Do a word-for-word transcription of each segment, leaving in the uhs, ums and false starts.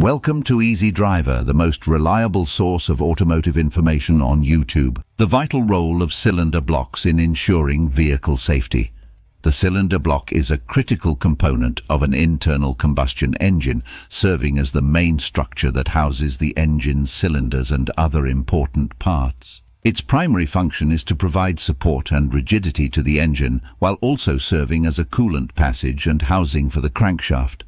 Welcome to Easy Driver, the most reliable source of automotive information on YouTube. The vital role of cylinder blocks in ensuring vehicle safety. The cylinder block is a critical component of an internal combustion engine, serving as the main structure that houses the engine's cylinders and other important parts. Its primary function is to provide support and rigidity to the engine, while also serving as a coolant passage and housing for the crankshaft.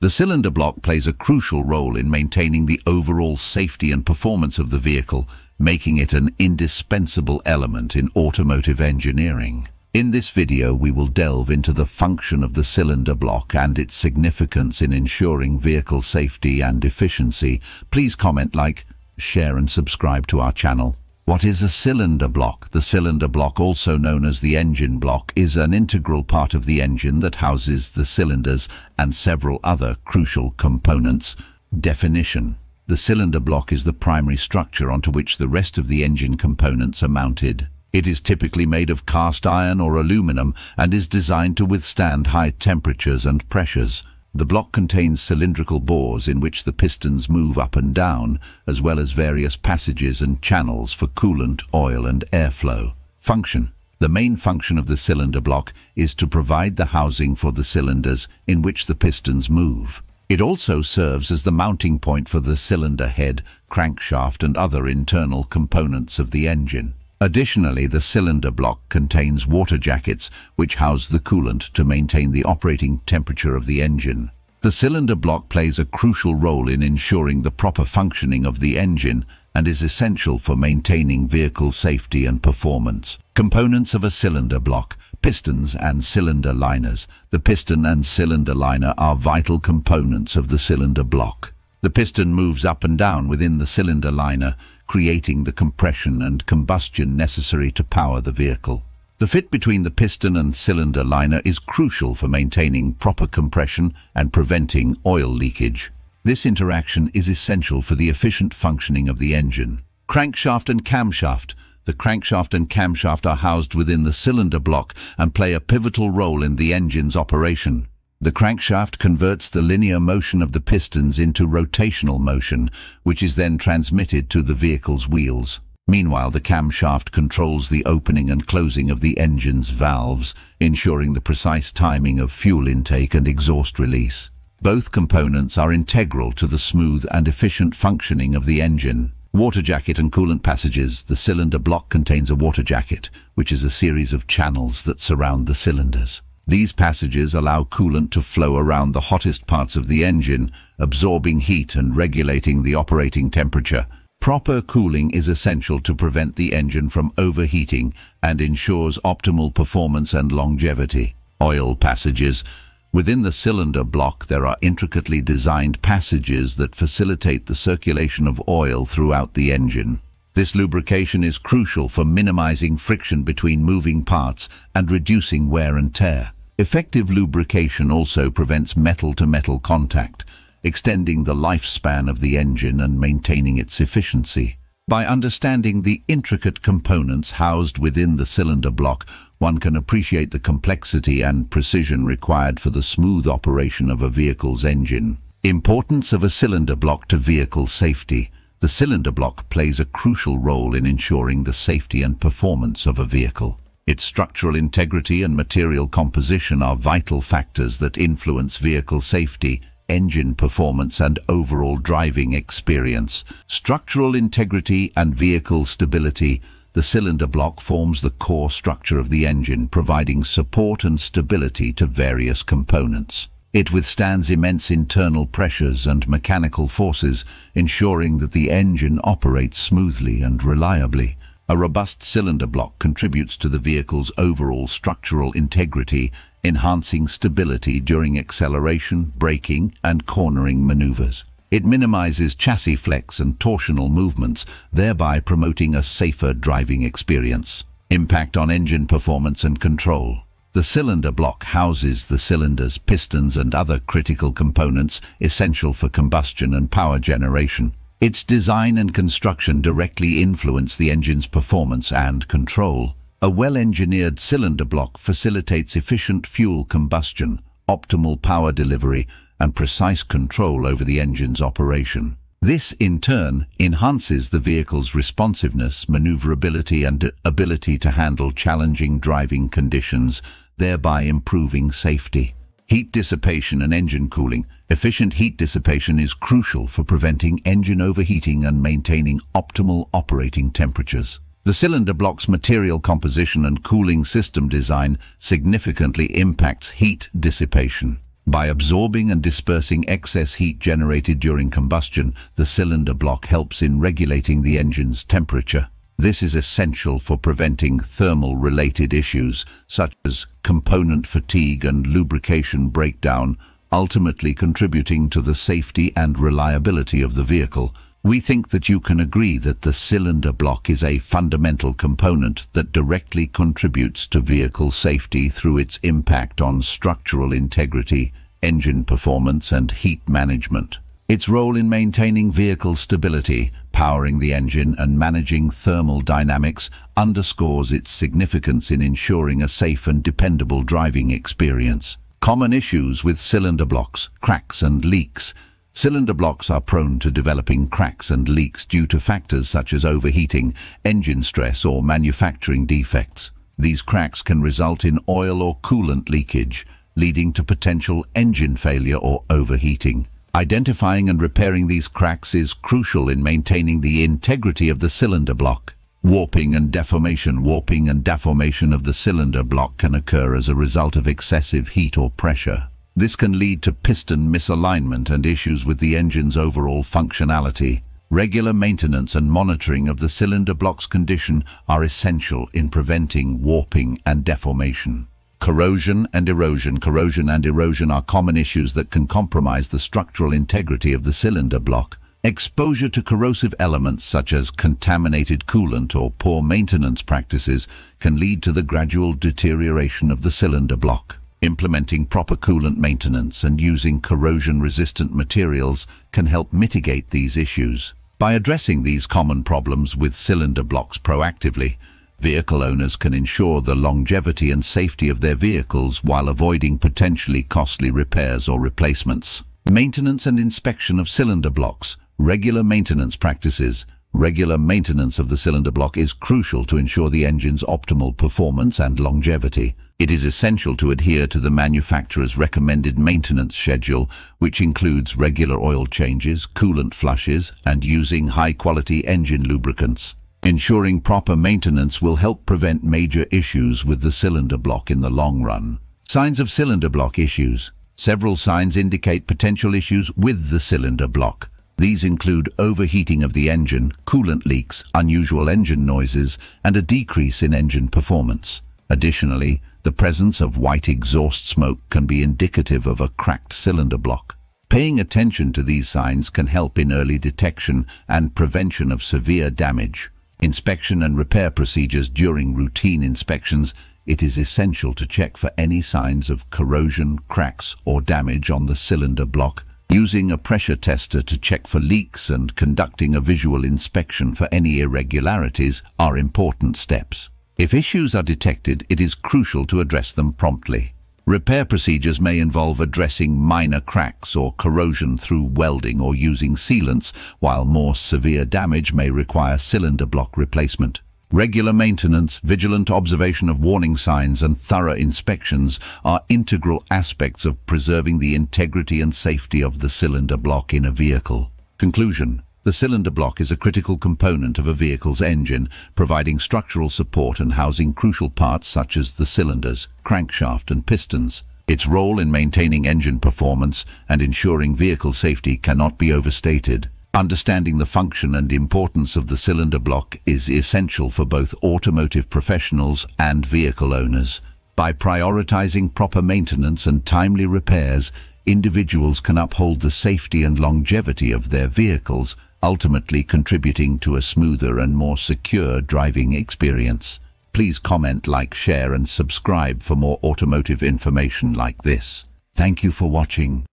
The cylinder block plays a crucial role in maintaining the overall safety and performance of the vehicle, making it an indispensable element in automotive engineering. In this video, we will delve into the function of the cylinder block and its significance in ensuring vehicle safety and efficiency. Please comment, like, share and subscribe to our channel. What is a cylinder block? The cylinder block, also known as the engine block, is an integral part of the engine that houses the cylinders and several other crucial components. Definition: the cylinder block is the primary structure onto which the rest of the engine components are mounted. It is typically made of cast iron or aluminum and is designed to withstand high temperatures and pressures. The block contains cylindrical bores in which the pistons move up and down, as well as various passages and channels for coolant, oil and airflow. Function: the main function of the cylinder block is to provide the housing for the cylinders in which the pistons move. It also serves as the mounting point for the cylinder head, crankshaft and other internal components of the engine. Additionally, the cylinder block contains water jackets, which house the coolant to maintain the operating temperature of the engine. The cylinder block plays a crucial role in ensuring the proper functioning of the engine and is essential for maintaining vehicle safety and performance. Components of a cylinder block: pistons and cylinder liners. The piston and cylinder liner are vital components of the cylinder block. The piston moves up and down within the cylinder liner, creating the compression and combustion necessary to power the vehicle. The fit between the piston and cylinder liner is crucial for maintaining proper compression and preventing oil leakage. This interaction is essential for the efficient functioning of the engine. Crankshaft and camshaft. The crankshaft and camshaft are housed within the cylinder block and play a pivotal role in the engine's operation. The crankshaft converts the linear motion of the pistons into rotational motion, which is then transmitted to the vehicle's wheels. Meanwhile, the camshaft controls the opening and closing of the engine's valves, ensuring the precise timing of fuel intake and exhaust release. Both components are integral to the smooth and efficient functioning of the engine. Water jacket and coolant passages. The cylinder block contains a water jacket, which is a series of channels that surround the cylinders. These passages allow coolant to flow around the hottest parts of the engine, absorbing heat and regulating the operating temperature. Proper cooling is essential to prevent the engine from overheating and ensures optimal performance and longevity. Oil passages. Within the cylinder block, there are intricately designed passages that facilitate the circulation of oil throughout the engine. This lubrication is crucial for minimizing friction between moving parts and reducing wear and tear. Effective lubrication also prevents metal-to-metal contact, extending the lifespan of the engine and maintaining its efficiency. By understanding the intricate components housed within the cylinder block, one can appreciate the complexity and precision required for the smooth operation of a vehicle's engine. Importance of a cylinder block to vehicle safety. The cylinder block plays a crucial role in ensuring the safety and performance of a vehicle. Its structural integrity and material composition are vital factors that influence vehicle safety, engine performance and overall driving experience. Structural integrity and vehicle stability. The cylinder block forms the core structure of the engine, providing support and stability to various components. It withstands immense internal pressures and mechanical forces, ensuring that the engine operates smoothly and reliably. A robust cylinder block contributes to the vehicle's overall structural integrity, enhancing stability during acceleration, braking, and cornering maneuvers. It minimizes chassis flex and torsional movements, thereby promoting a safer driving experience. Impact on engine performance and control. The cylinder block houses the cylinders, pistons and other critical components essential for combustion and power generation. Its design and construction directly influence the engine's performance and control. A well-engineered cylinder block facilitates efficient fuel combustion, optimal power delivery, and precise control over the engine's operation. This, in turn, enhances the vehicle's responsiveness, maneuverability and ability to handle challenging driving conditions, thereby improving safety. Heat dissipation and engine cooling. Efficient heat dissipation is crucial for preventing engine overheating and maintaining optimal operating temperatures. The cylinder block's material composition and cooling system design significantly impacts heat dissipation. By absorbing and dispersing excess heat generated during combustion, the cylinder block helps in regulating the engine's temperature. This is essential for preventing thermal-related issues, such as component fatigue and lubrication breakdown, ultimately contributing to the safety and reliability of the vehicle. We think that you can agree that the cylinder block is a fundamental component that directly contributes to vehicle safety through its impact on structural integrity, engine performance, and heat management. Its role in maintaining vehicle stability, powering the engine, and managing thermal dynamics underscores its significance in ensuring a safe and dependable driving experience. Common issues with cylinder blocks, cracks, and leaks. Cylinder blocks are prone to developing cracks and leaks due to factors such as overheating, engine stress, or manufacturing defects. These cracks can result in oil or coolant leakage, leading to potential engine failure or overheating. Identifying and repairing these cracks is crucial in maintaining the integrity of the cylinder block. Warping and deformation. Warping and deformation of the cylinder block can occur as a result of excessive heat or pressure. This can lead to piston misalignment and issues with the engine's overall functionality. Regular maintenance and monitoring of the cylinder block's condition are essential in preventing warping and deformation. Corrosion and erosion. Corrosion and erosion are common issues that can compromise the structural integrity of the cylinder block. Exposure to corrosive elements such as contaminated coolant or poor maintenance practices can lead to the gradual deterioration of the cylinder block. Implementing proper coolant maintenance and using corrosion-resistant materials can help mitigate these issues. By addressing these common problems with cylinder blocks proactively, vehicle owners can ensure the longevity and safety of their vehicles while avoiding potentially costly repairs or replacements. Maintenance and inspection of cylinder blocks. Regular maintenance practices. Regular maintenance of the cylinder block is crucial to ensure the engine's optimal performance and longevity. It is essential to adhere to the manufacturer's recommended maintenance schedule, which includes regular oil changes, coolant flushes, and using high-quality engine lubricants. Ensuring proper maintenance will help prevent major issues with the cylinder block in the long run. Signs of cylinder block issues. Several signs indicate potential issues with the cylinder block. These include overheating of the engine, coolant leaks, unusual engine noises, and a decrease in engine performance. Additionally, the presence of white exhaust smoke can be indicative of a cracked cylinder block. Paying attention to these signs can help in early detection and prevention of severe damage. Inspection and repair procedures. During routine inspections, it is essential to check for any signs of corrosion, cracks, or damage on the cylinder block, using a pressure tester to check for leaks and conducting a visual inspection for any irregularities are important steps. If issues are detected, it is crucial to address them promptly. Repair procedures may involve addressing minor cracks or corrosion through welding or using sealants, while more severe damage may require cylinder block replacement. Regular maintenance, vigilant observation of warning signs, and thorough inspections are integral aspects of preserving the integrity and safety of the cylinder block in a vehicle. Conclusion. The cylinder block is a critical component of a vehicle's engine, providing structural support and housing crucial parts such as the cylinders, crankshaft, and pistons. Its role in maintaining engine performance and ensuring vehicle safety cannot be overstated. Understanding the function and importance of the cylinder block is essential for both automotive professionals and vehicle owners. By prioritizing proper maintenance and timely repairs, individuals can uphold the safety and longevity of their vehicles, ultimately contributing to a smoother and more secure driving experience. Please comment, like, share, and subscribe for more automotive information like this. Thank you for watching.